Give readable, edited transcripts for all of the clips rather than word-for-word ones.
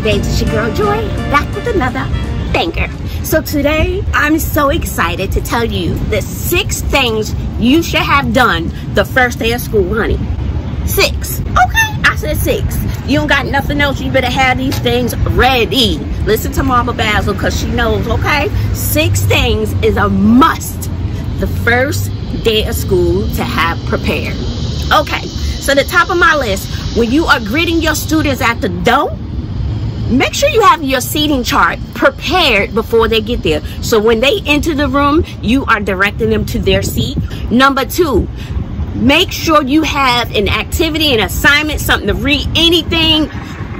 Today it's your girl Joy, back with another banger. So today I'm so excited to tell you the 6 things you should have done the first day of school, honey. 6. Okay, I said 6. You don't got nothing else, you better have these things ready. Listen to Mama Basil because she knows, okay? 6 things is a must the first day of school to have prepared. Okay, so the top of my list, when you are greeting your students at the door, make sure you have your seating chart prepared before they get there. So when they enter the room, you are directing them to their seat. Number 2, make sure you have an activity, an assignment, something to read, anything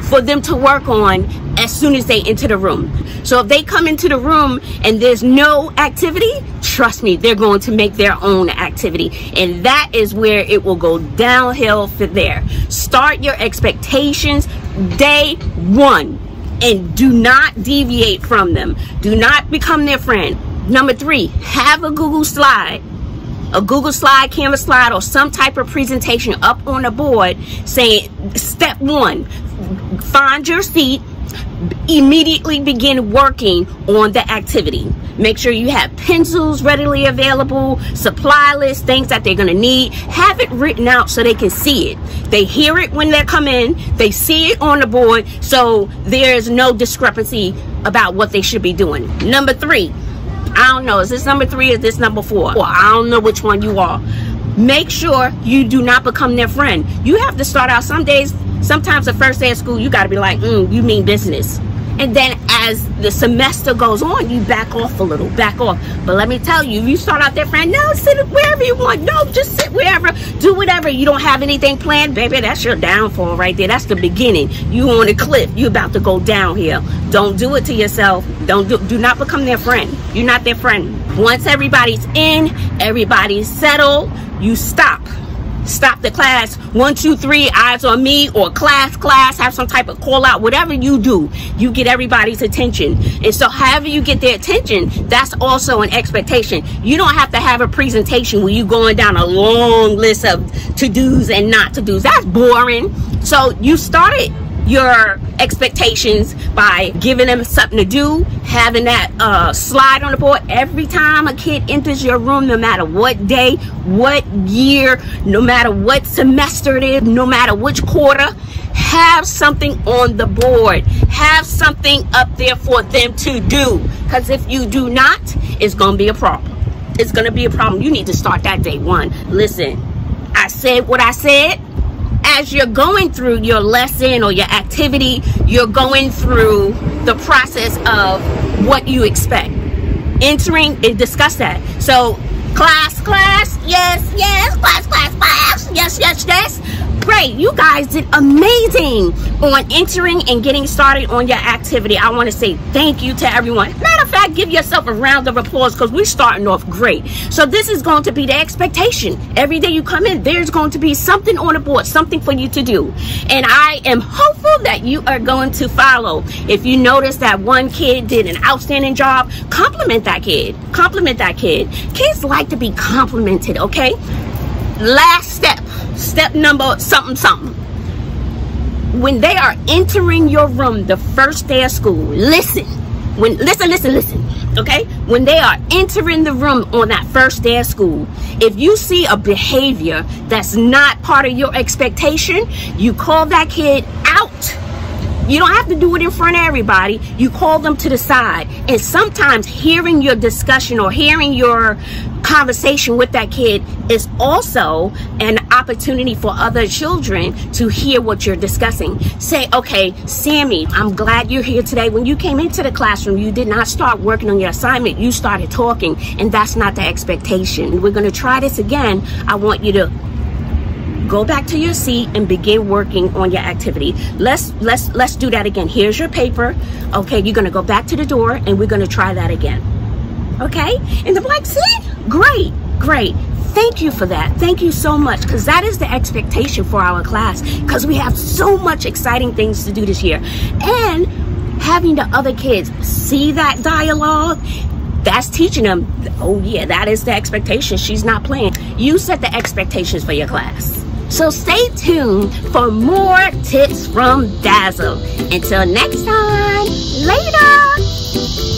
for them to work on as soon as they enter the room. So if they come into the room and there's no activity, trust me, they're going to make their own activity. And that is where it will go downhill from there. Start your expectations day 1 and do not deviate from them. Do not become their friend. Number 3, have a Google slide. A Google slide, Canva slide, or some type of presentation up on the board saying, step 1, find your seat, immediately begin working on the activity. Make sure you have pencils readily available, supply lists, things that they're gonna need. Have it written out so they can see it. They hear it when they come in, they see it on the board, so there's no discrepancy about what they should be doing. Number 3, I don't know, is this number 3 or is this number 4? Well, I don't know which one you are. Make sure you do not become their friend. You have to start out some days, sometimes the first day of school, you gotta be like, you mean business. And then as the semester goes on, you back off a little, back off. But let me tell you, you start out there, friend, no, sit wherever you want. No, just sit wherever, do whatever. You don't have anything planned, baby, that's your downfall right there. That's the beginning. You on a cliff, you about to go downhill. Don't do it to yourself. Do not become their friend. You're not their friend. Once everybody's in, everybody's settled, you stop. Stop the class, 1, 2, 3, eyes on me, or class, have some type of call out, whatever you do, you get everybody's attention. And so however you get their attention, that's also an expectation. You don't have to have a presentation where you going down a long list of to-dos and not to-dos. That's boring. So you started your expectations by giving them something to do, having that slide on the board. Every time a kid enters your room, no matter what day, what year, no matter what semester it is, no matter which quarter, have something on the board. Have something up there for them to do. Because if you do not, it's going to be a problem. It's going to be a problem. You need to start that day 1. Listen, I said what I said. As you're going through your lesson or your activity, you're going through the process of what you expect. Entering and discuss that. So, class, yes, class, yes. Great, you guys did amazing on entering and getting started on your activity. I want to say thank you to everyone. Matter of fact, give yourself a round of applause because we're starting off great. So this is going to be the expectation. Every day you come in, there's going to be something on the board, something for you to do. And I am hopeful that you are going to follow. If you notice that one kid did an outstanding job, compliment that kid. Compliment that kid. Kids like to be complimented, okay? Last step, step number something. When they are entering your room the first day of school, listen, okay? When they are entering the room on that first day of school, if you see a behavior that's not part of your expectation, you call that kid out. You don't have to do it in front of everybody. You call them to the side. And sometimes hearing your discussion or hearing your conversation with that kid is also an opportunity for other children to hear what you're discussing. Say, okay, Sammy, I'm glad you're here today. When you came into the classroom, you did not start working on your assignment. You started talking, and that's not the expectation. We're going to try this again. I want you to go back to your seat and begin working on your activity. Let's do that again. Here's your paper. Okay, you're gonna go back to the door and we're gonna try that again. Okay? And they're like, see? Great. Thank you for that. Thank you so much, because that is the expectation for our class, because we have so much exciting things to do this year. And having the other kids see that dialogue, that's teaching them, oh yeah, that is the expectation. She's not playing. You set the expectations for your class. So stay tuned for more tips from Dazzle. Until next time, later.